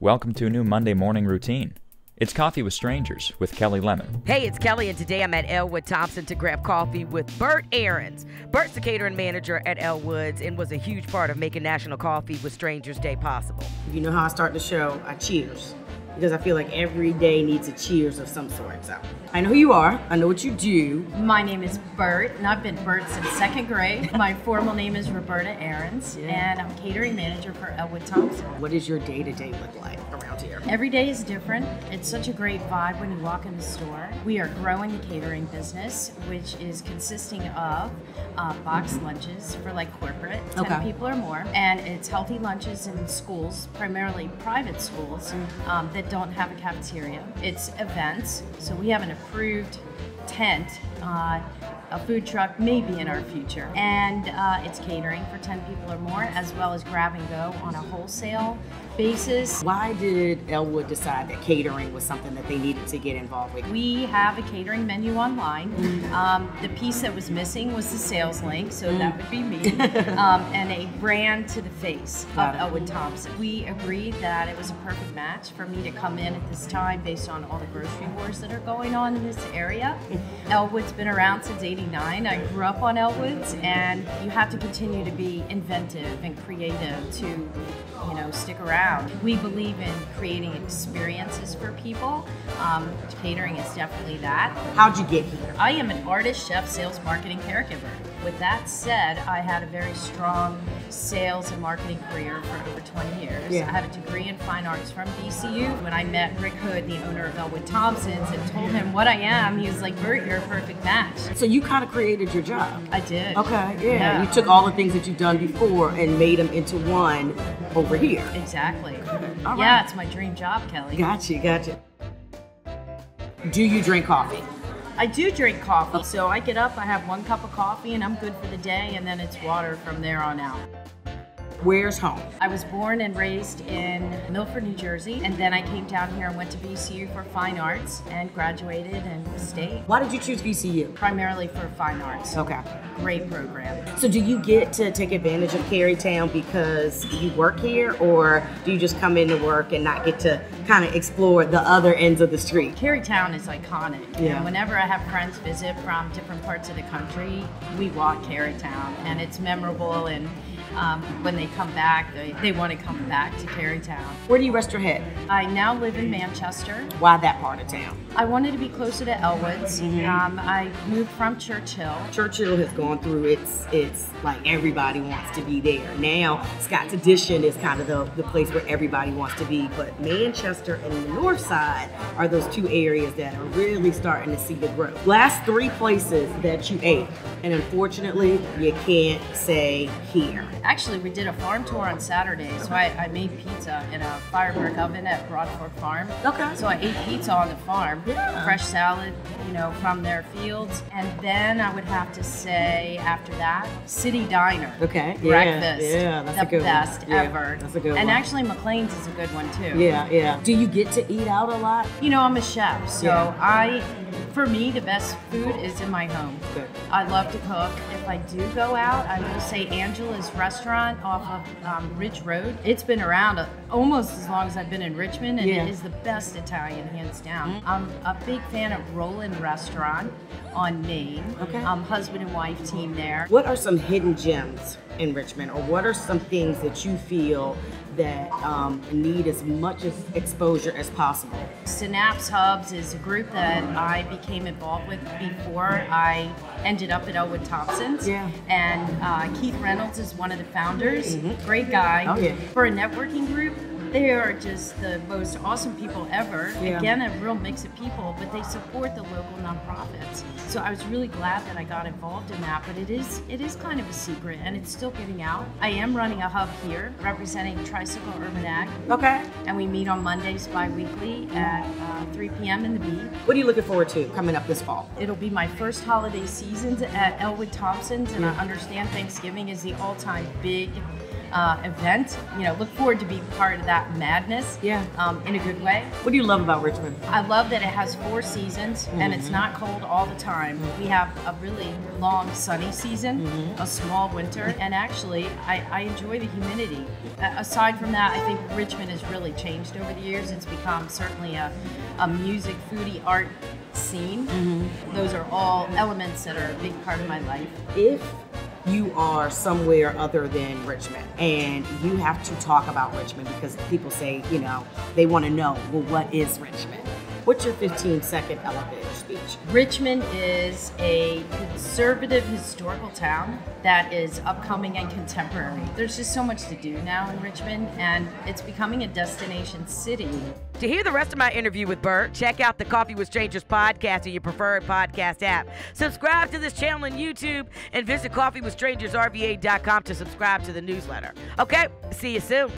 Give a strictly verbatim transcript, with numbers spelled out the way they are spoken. Welcome to a new Monday morning routine. It's Coffee With Strangers with Kelly Lemon. Hey, it's Kelly, and today I'm at Ellwood Thompson to grab coffee with Bert Arens. Bert's the catering manager at Ellwood's and was a huge part of making National Coffee With Strangers Day possible. You know how I start the show, I cheers, because I feel like every day needs a cheers of some sort. So I know who you are, I know what you do. My name is Bert, and I've been Bert since second grade. My formal name is Roberta Arens, yeah. And I'm catering manager for Ellwood Thompson. What does your day-to-day look like around here? Every day is different. It's such a great vibe when you walk in the store. We are growing the catering business, which is consisting of uh, box lunches for like corporate, ten okay. people or more, and it's healthy lunches in schools, primarily private schools, um, that don't have a cafeteria. It's events, so we have an approved tent, uh, a food truck maybe in our future, and uh, it's catering for ten people or more, as well as grab and go on a wholesale basis. Why did Ellwood decide that catering was something that they needed to get involved with? We have a catering menu online. Mm. Um, the piece that was missing was the sales link, so mm. that would be me, um, and a brand to the face Got of it. Ellwood Thompson. We agreed that it was a perfect match for me to come in at this time based on all the grocery wars that are going on in this area. Ellwood's been around since eighty-nine. I grew up on Ellwood's, and you have to continue to be inventive and creative to, you know, stick around. We believe in creating experiences for people. Um, catering is definitely that. How'd you get here? I am an artist, chef, sales, marketing, caregiver. With that said, I had a very strong sales and marketing career for over twenty years. Yeah. I have a degree in fine arts from V C U. When I met Rick Hood, the owner of Ellwood Thompson's, and told him what I am, he was like, Bert, you're a perfect match. So you kind of created your job. I did. Okay, yeah. yeah. You took all the things that you've done before and made them into one over here. Exactly. All right. Yeah, it's my dream job, Kelly. Gotcha, gotcha. Do you drink coffee? I do drink coffee, so I get up, I have one cup of coffee, and I'm good for the day, and then it's water from there on out. Where's home? I was born and raised in Milford, New Jersey, and then I came down here and went to V C U for fine arts and graduated and stayed. Why did you choose V C U? Primarily for fine arts. Okay. Great program. So do you get to take advantage of Carytown because you work here, or do you just come into work and not get to kind of explore the other ends of the street? Carytown is iconic. Yeah. And whenever I have friends visit from different parts of the country, we walk Carytown, and it's memorable, and Um, when they come back, they, they want to come back to Carytown. Where do you rest your head? I now live in Manchester. Why that part of town? I wanted to be closer to Ellwood's. Mm-hmm. um, I moved from Church Hill. Church Hill has gone through its, it's like everybody wants to be there. Now, Scott's Edition is kind of the, the place where everybody wants to be, but Manchester and the north side are those two areas that are really starting to see the growth. Last three places that you ate, and unfortunately, you can't say here. Actually, we did a farm tour on Saturday, so I, I made pizza in a firebrick oven at Broadfork Farm. Okay. So I ate pizza on the farm, yeah. Fresh salad, you know, from their fields. And then I would have to say, after that, City Diner. Okay. Breakfast. Yeah, yeah that's the a good best one. Ever. Yeah, that's a good and one. And actually, McLean's is a good one, too. Yeah, yeah. Do you get to eat out a lot? You know, I'm a chef, so yeah. I, for me, the best food is in my home. Good. I love to cook. If I do go out, I will say Angela's Restaurant off of um, Ridge Road. It's been around a, almost as long as I've been in Richmond, and yeah. It is the best Italian, hands down. I'm a big fan of Roland Restaurant on Main. Okay. Um, husband and wife team there. What are some hidden gems in Richmond, or what are some things that you feel that um, need as much as exposure as possible? Synapse Hubs is a group that I became involved with before I ended up at Ellwood Thompson's. Yeah. And uh, Keith Reynolds is one of the founders. Mm-hmm. Great guy. Oh, yeah. For a networking group, they are just the most awesome people ever. Yeah. Again, a real mix of people, but they support the local nonprofits. So I was really glad that I got involved in that, but it is it is kind of a secret, and it's still getting out. I am running a hub here representing Tricycle Urban Act. Okay. And we meet on Mondays bi-weekly at uh, three p m in the B. What are you looking forward to coming up this fall? It'll be my first holiday season at Ellwood Thompson's, and I understand Thanksgiving is the all-time big uh, event. You know, look forward to being part of that madness. Yeah. Um, in a good way. What do you love about Richmond? I love that it has four seasons, mm-hmm. and it's not cold all the time. Mm-hmm. We have a really long sunny season, mm-hmm. a small winter, and actually I, I enjoy the humidity. Uh, aside from that, I think Richmond has really changed over the years. It's become certainly a, a music, foodie, art scene. Mm-hmm. Those are all elements that are a big part of my life. If you are somewhere other than Richmond and you have to talk about Richmond because people say, you know, they want to know, well, what is Richmond? What's your fifteen second elevator speech? Richmond is a conservative historical town that is upcoming and contemporary. There's just so much to do now in Richmond, and it's becoming a destination city. To hear the rest of my interview with Bert, check out the Coffee with Strangers podcast in your preferred podcast app. Subscribe to this channel on YouTube and visit coffee with strangers R V A dot com to subscribe to the newsletter. Okay, see you soon.